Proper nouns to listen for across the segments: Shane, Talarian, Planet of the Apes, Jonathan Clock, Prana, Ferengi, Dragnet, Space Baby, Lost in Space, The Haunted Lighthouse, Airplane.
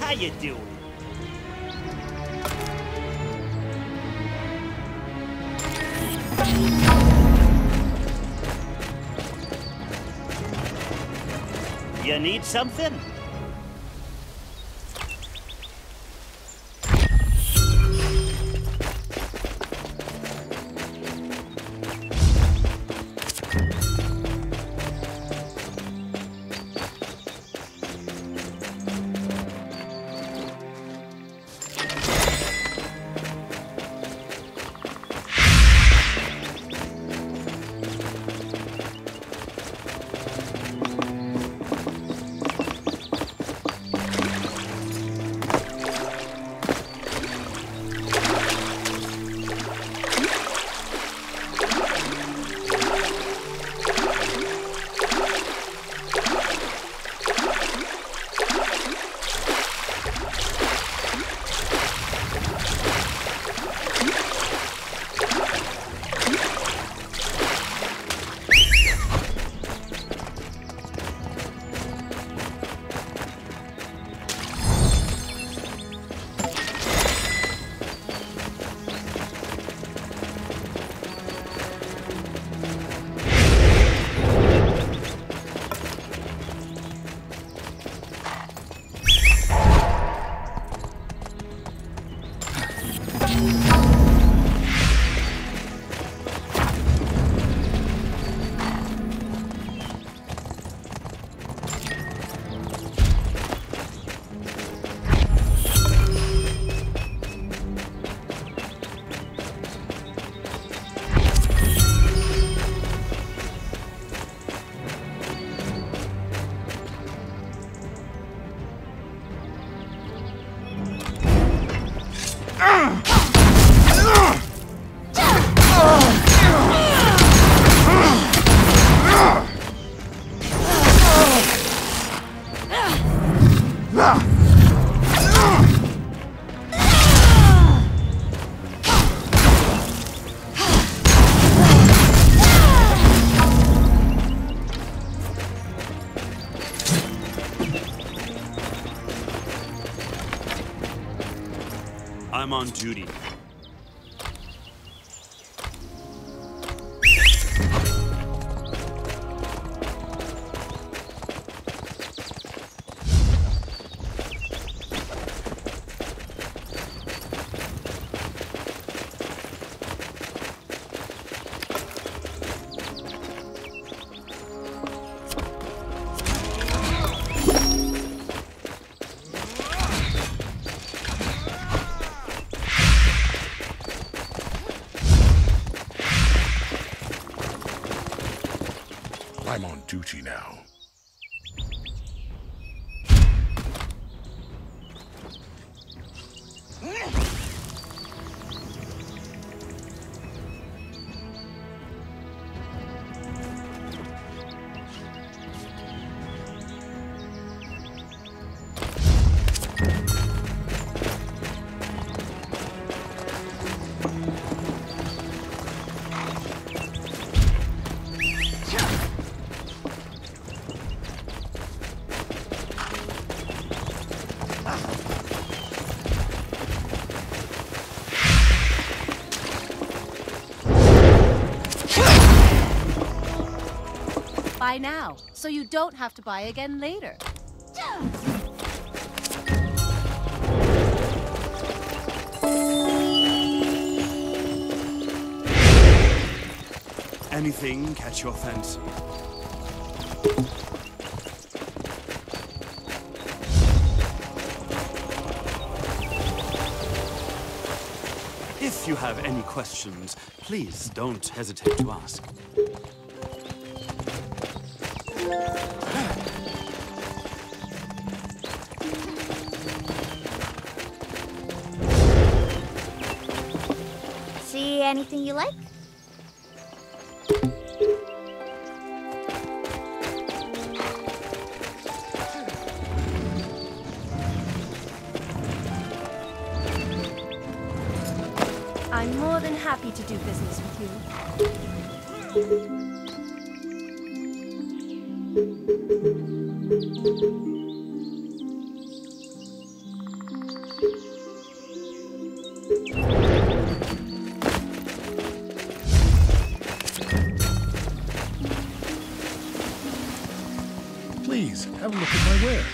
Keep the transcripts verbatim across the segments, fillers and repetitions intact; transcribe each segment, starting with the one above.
How you doing? You need something? I'm on duty. I'm on duty now. Buy now, so you don't have to buy again later. Anything catch your fancy? If you have any questions, please don't hesitate to ask. See anything you like? I'm more than happy to do business with you. Please, have a look at my wares.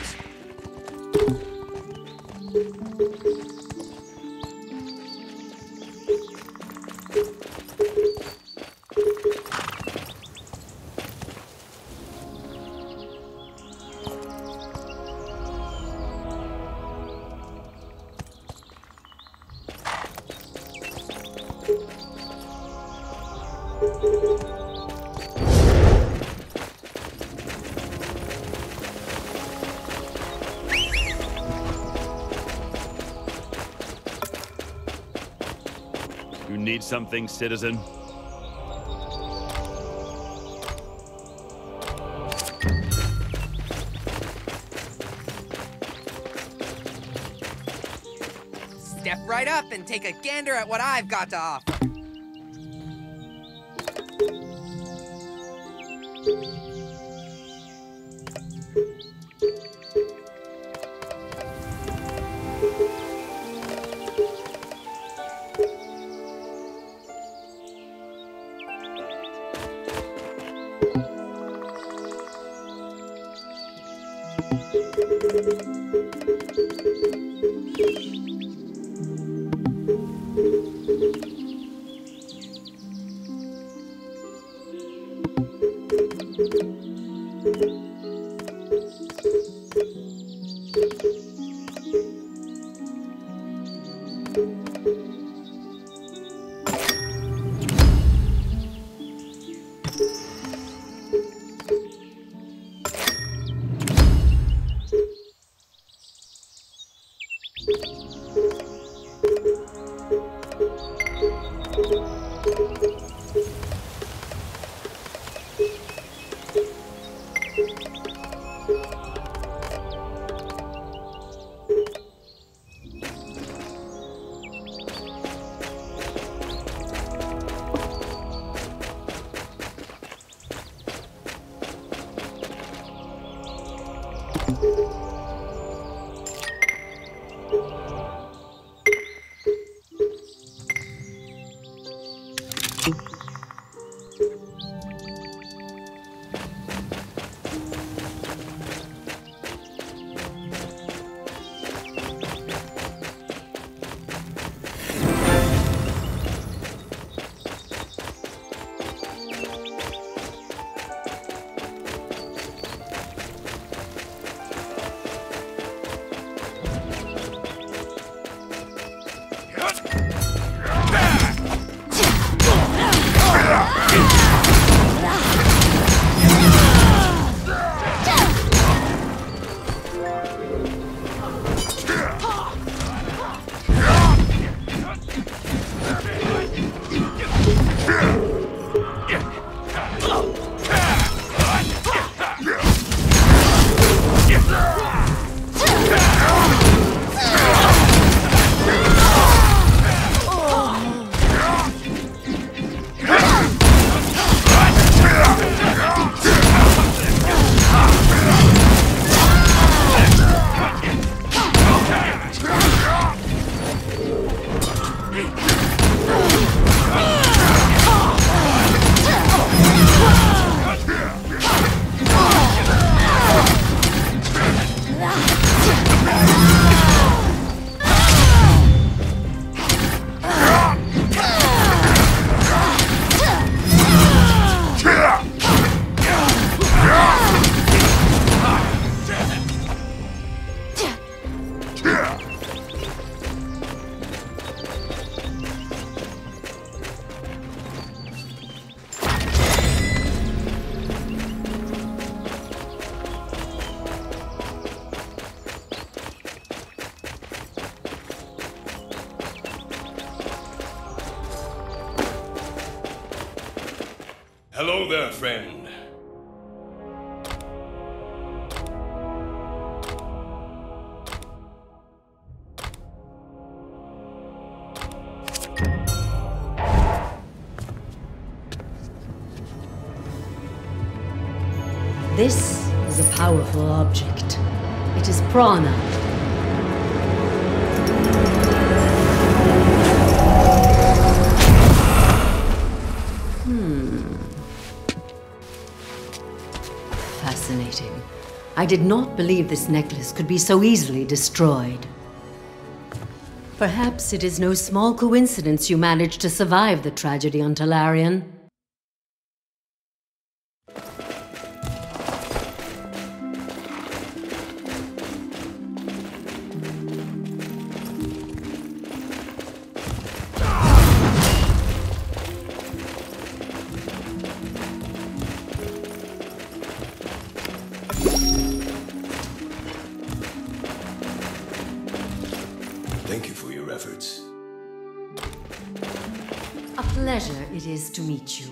You need something, citizen? Step right up and take a gander at what I've got to offer. Hello there, friend. This is a powerful object. It is Prana. Hmm. Fascinating. I did not believe this necklace could be so easily destroyed. Perhaps it is no small coincidence you managed to survive the tragedy on Talarian. Thank you for your efforts. A pleasure it is to meet you.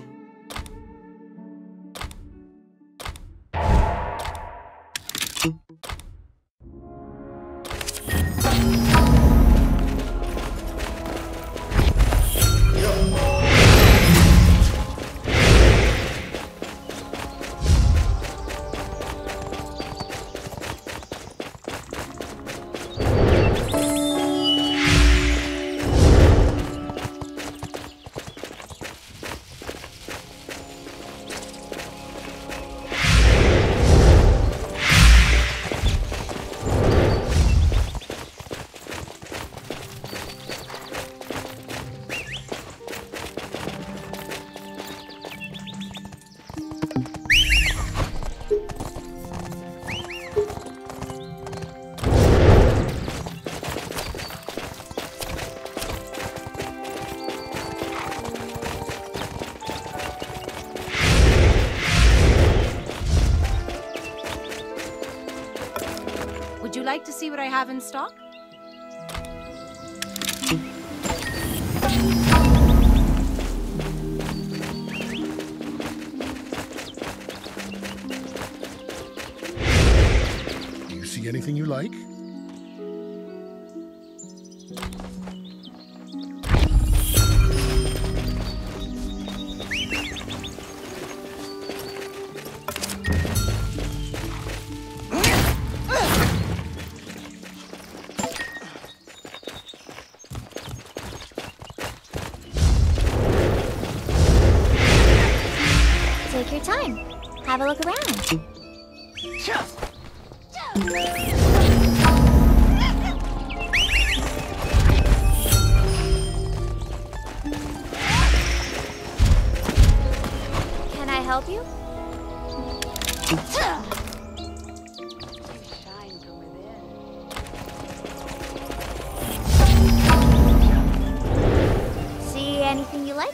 Would you like to see what I have in stock? Do you see anything you like? Take your time. Have a look around. Can I help you? See anything you like?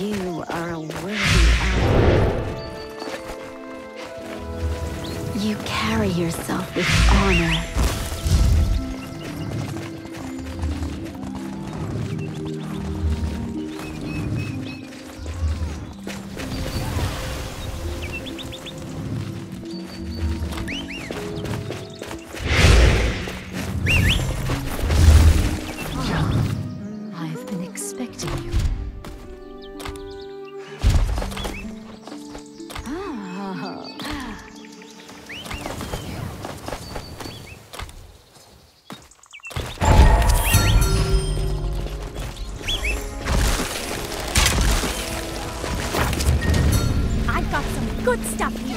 You are a worthy ally. You carry yourself with honor. Oh, I've been expecting you. Good stuff here.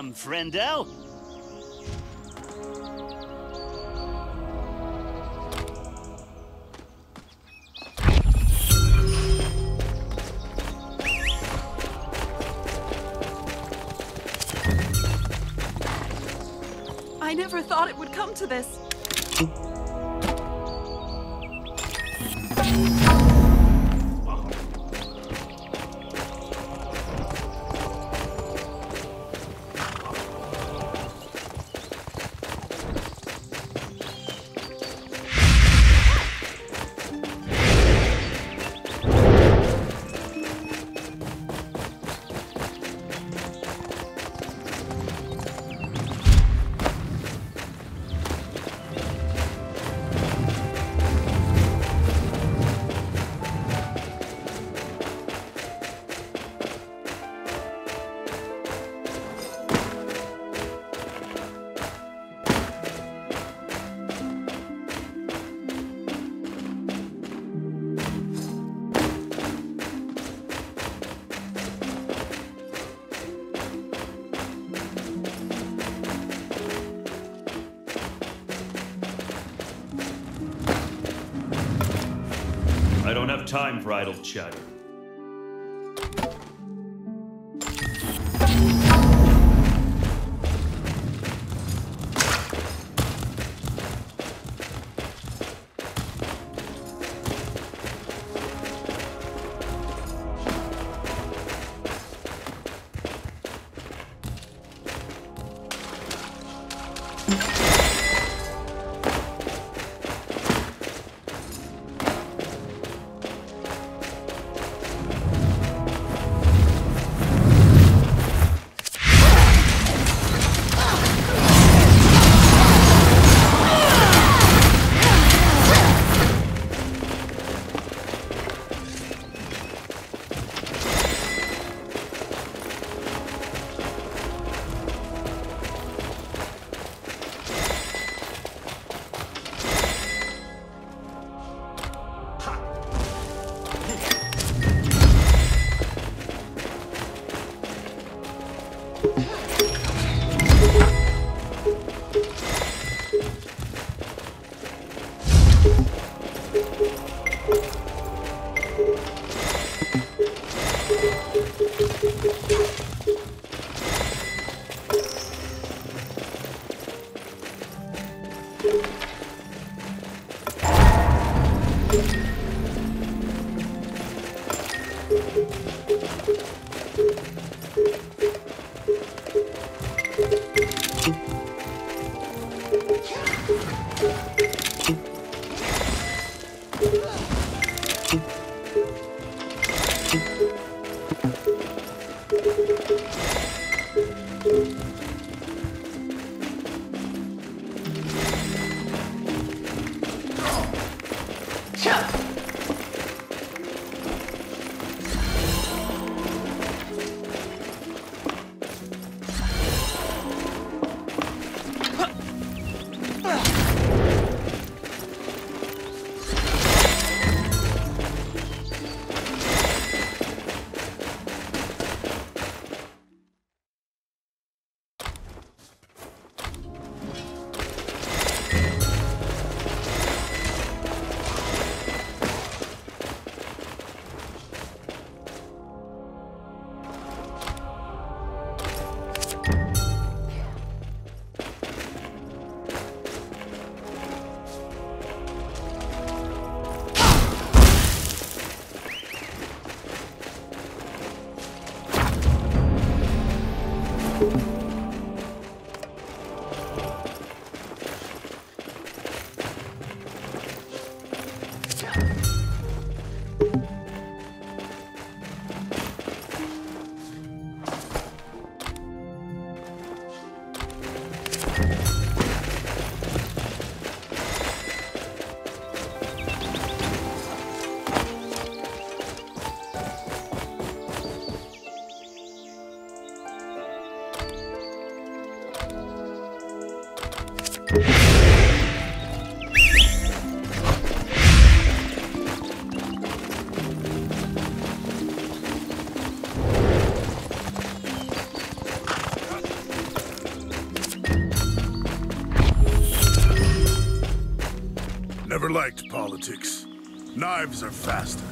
Welcome, friendo. I never thought it would come to this. Time for idle chatter. Never liked politics. Knives are faster.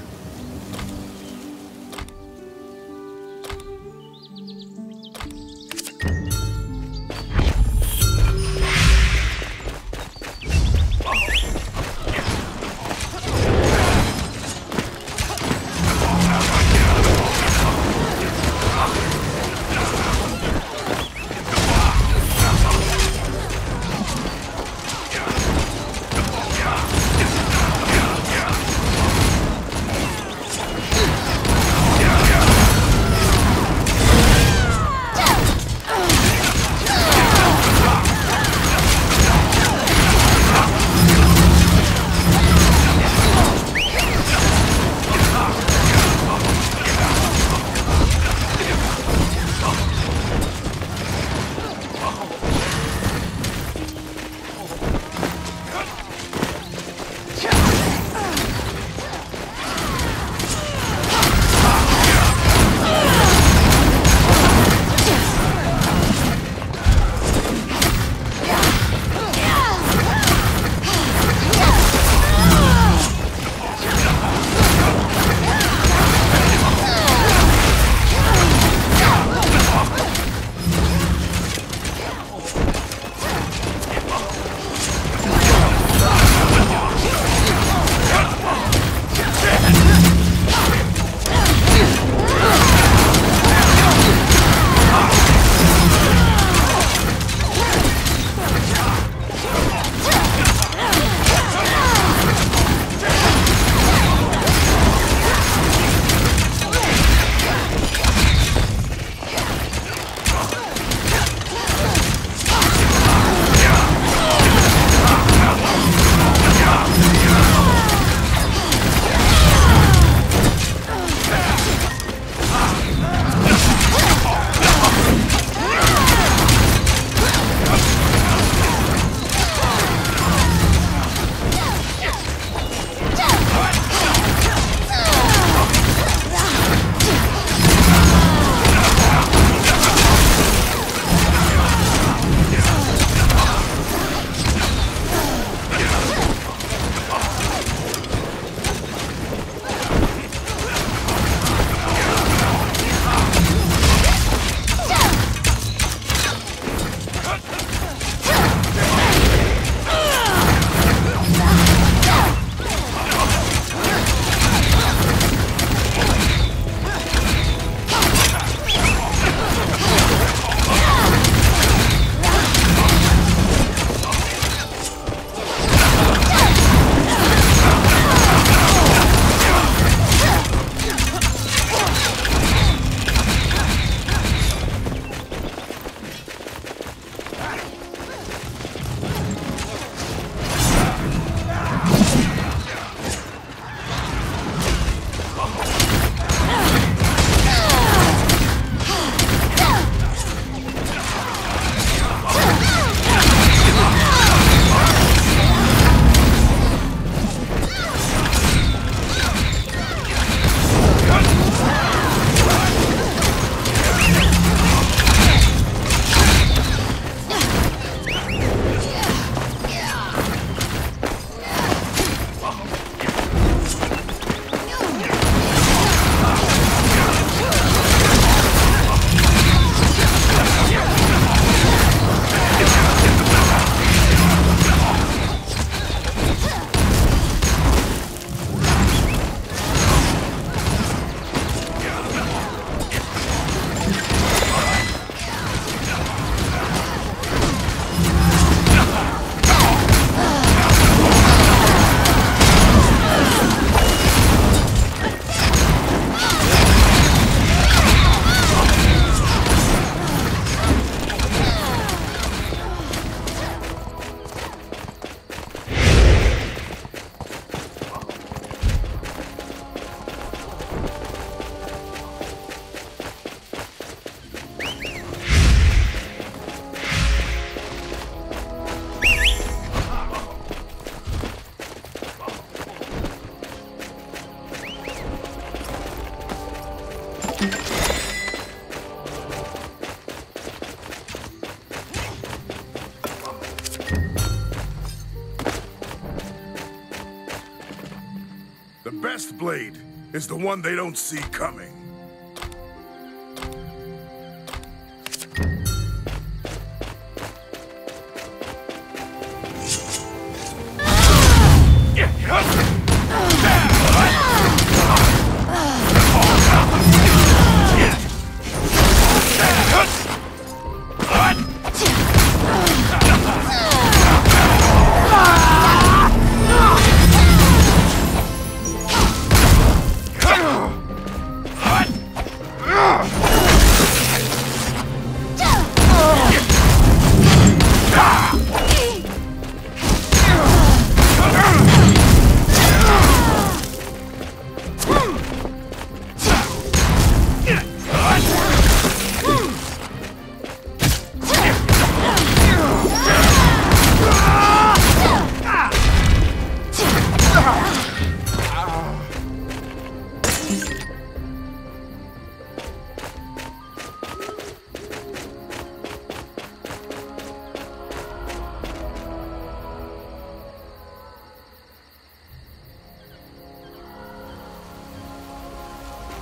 The best blade is the one they don't see coming.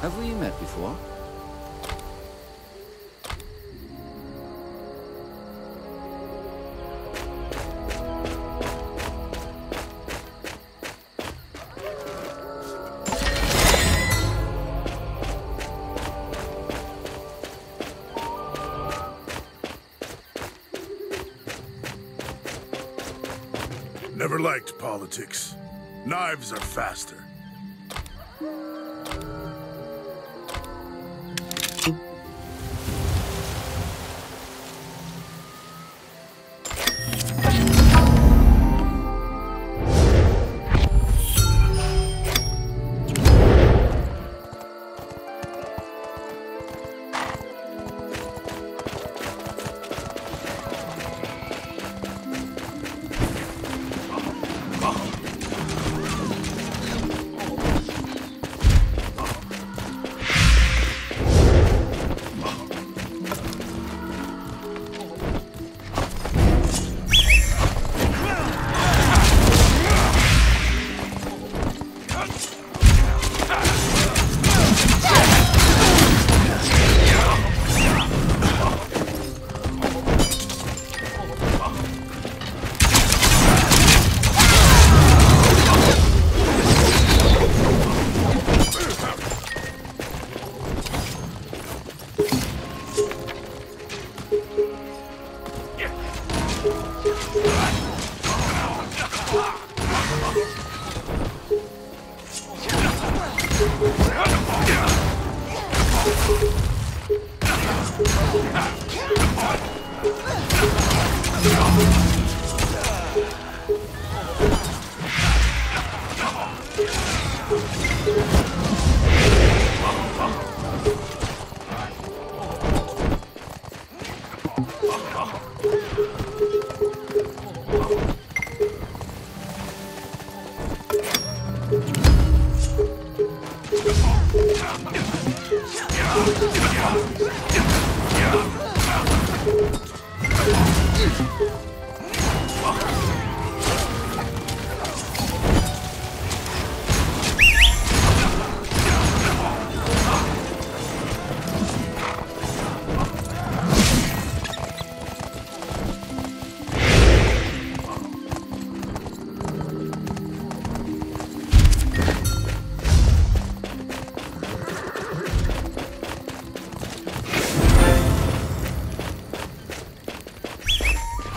Have we met before? Never liked politics. Knives are faster.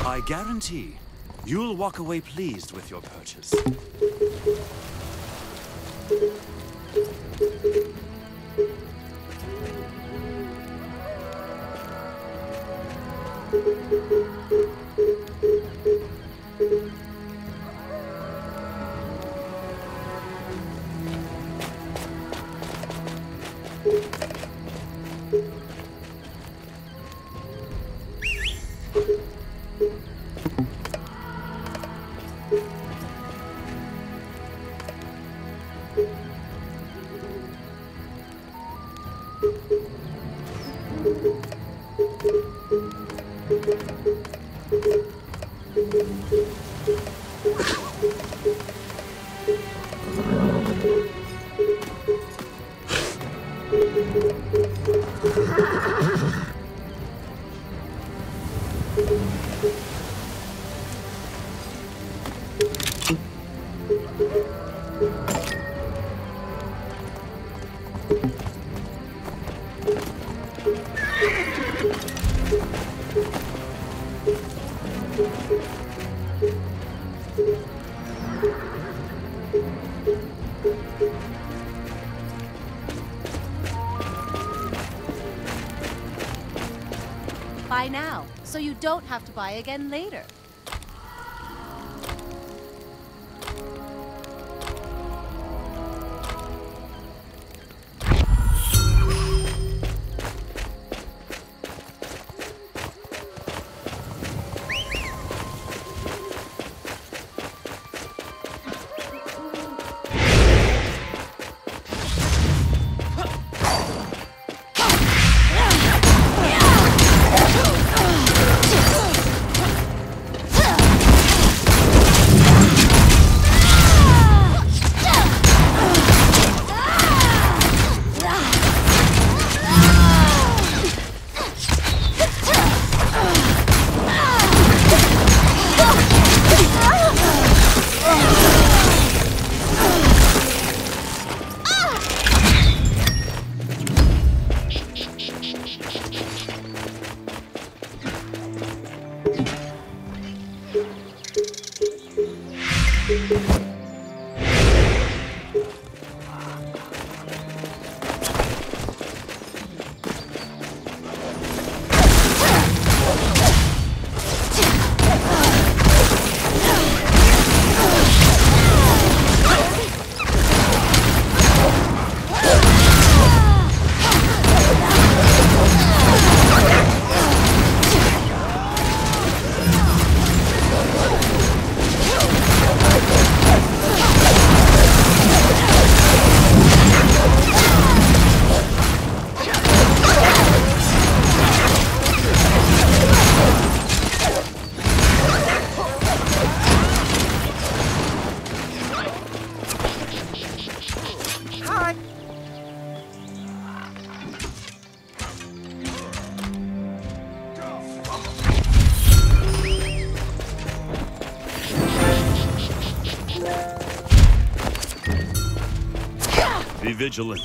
I guarantee you'll walk away pleased with your purchase. Thank you. so you don't have to buy again later. Be vigilant.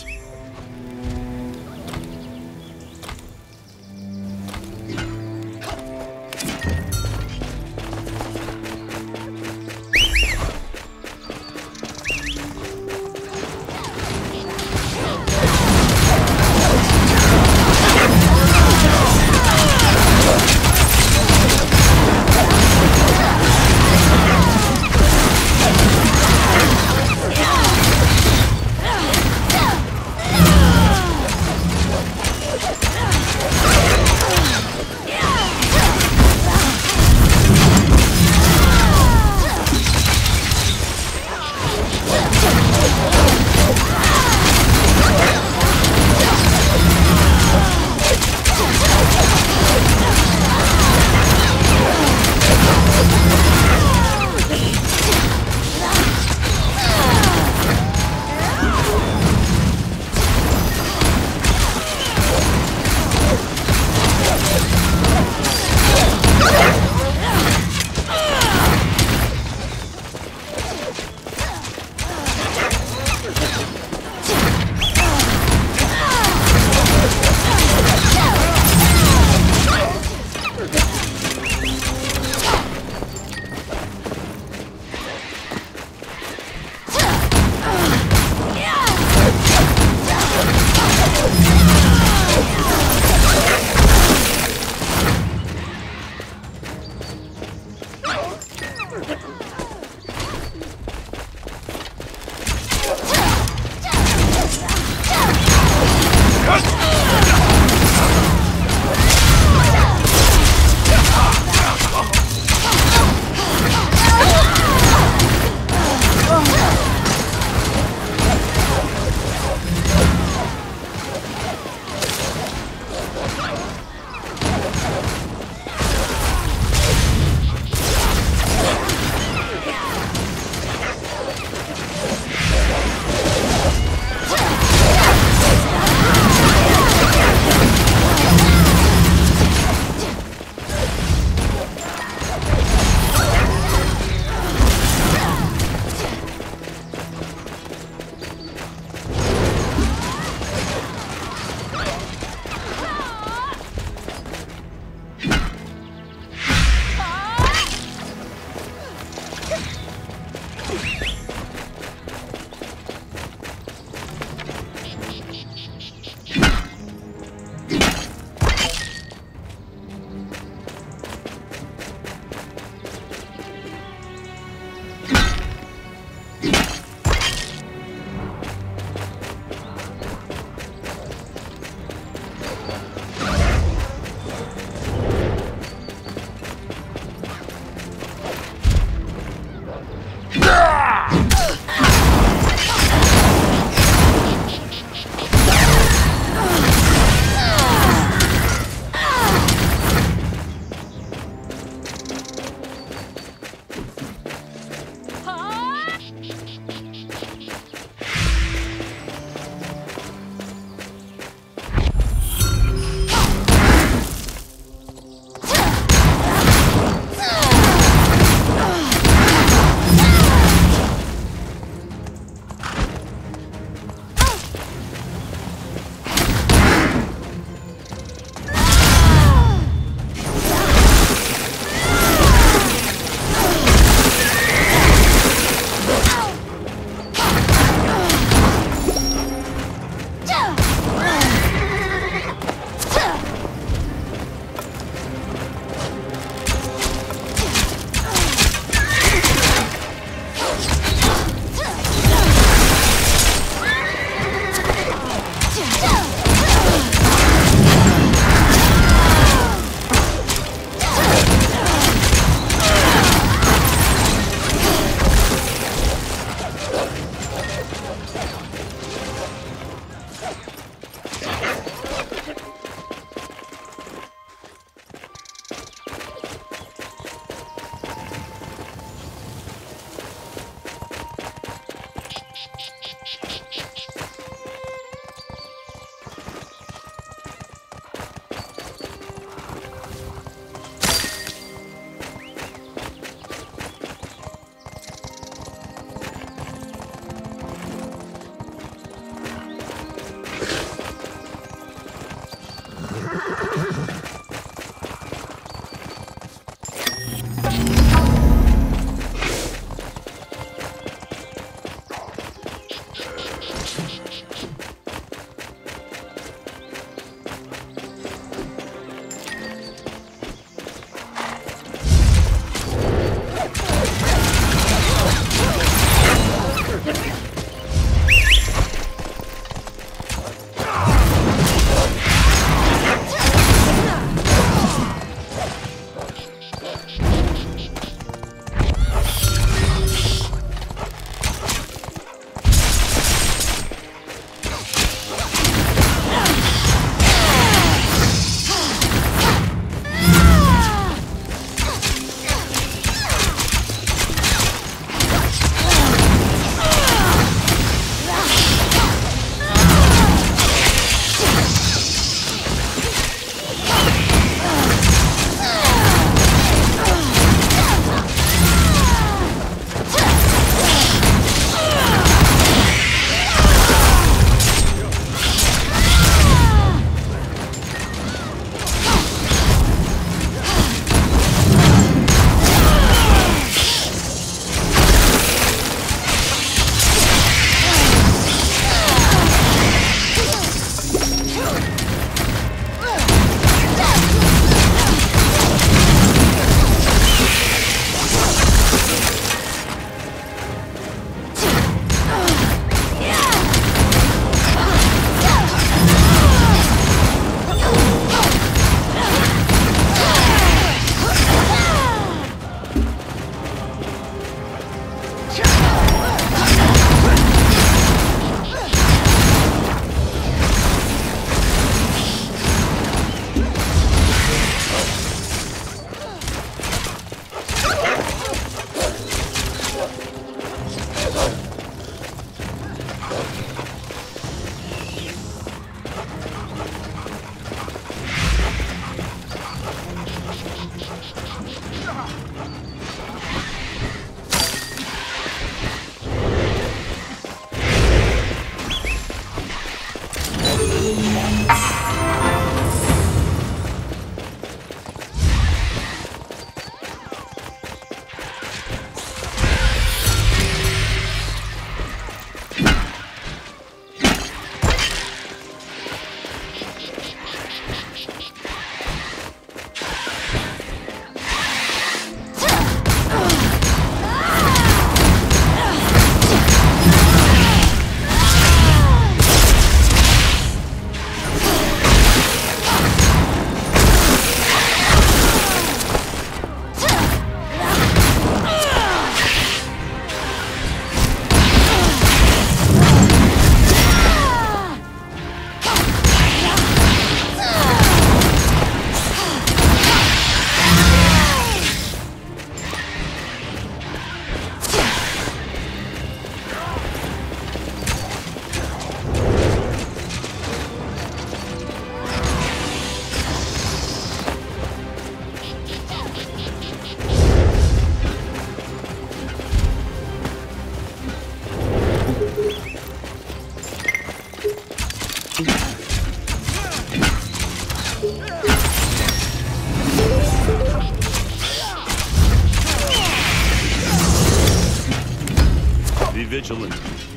vigilant.